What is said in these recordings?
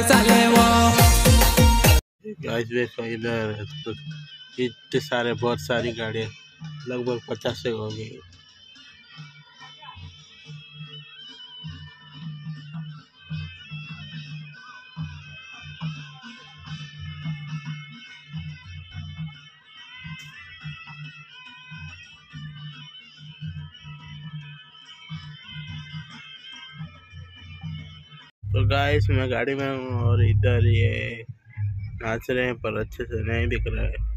इतने सारे बहुत सारी गाड़ियाँ लगभग 50 से होगी। तो गाइस मैं गाड़ी में हूँ और इधर ये नाच रहे हैं पर अच्छे से नहीं दिख रहा है।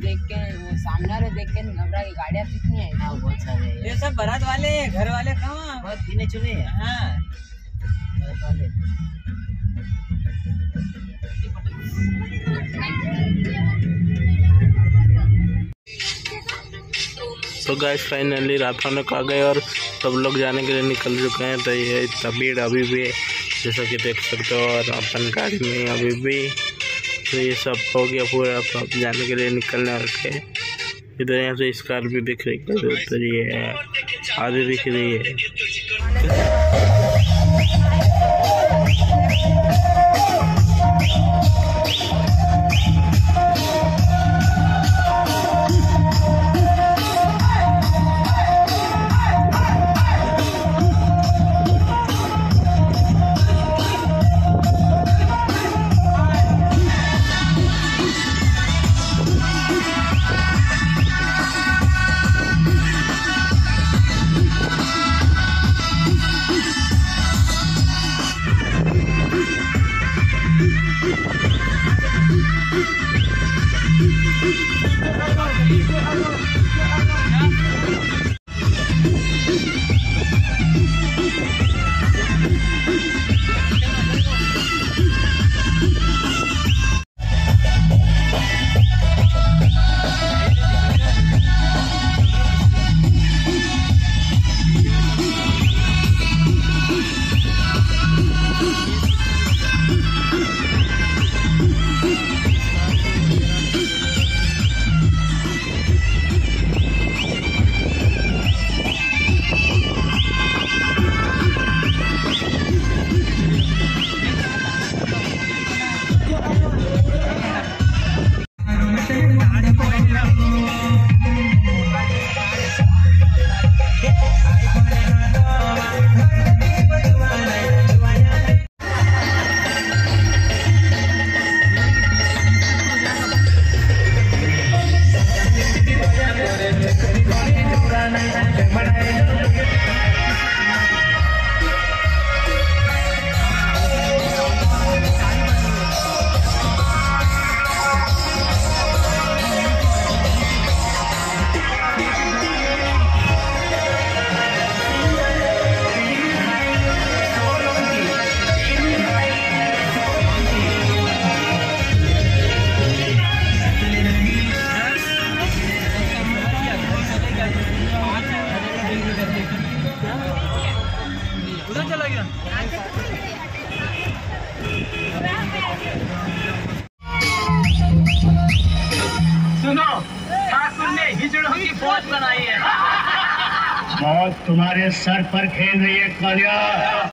देख के वो सामने वाले देख के घबरा की गाड़ियाँ कितनी है ना, बहुत सारे ये सब बारात वाले घर वाले कहाँ बहुत गिने चुने हैं। हाँ तो गाइस फाइनली रात तक आ गए और सब लोग जाने के लिए निकल चुके हैं। तो ये इतना भीड़ अभी भी जैसा कि देख सकते हो और अपन गाड़ी में अभी भी। तो ये सब हो गया पूरा, आप जाने के लिए निकलने रखे। इधर यहाँ से स्कार भी दिख रही है, तो ये आधी दिख रही है। बहुत तुम्हारे सर पर खेल रही है कालिया।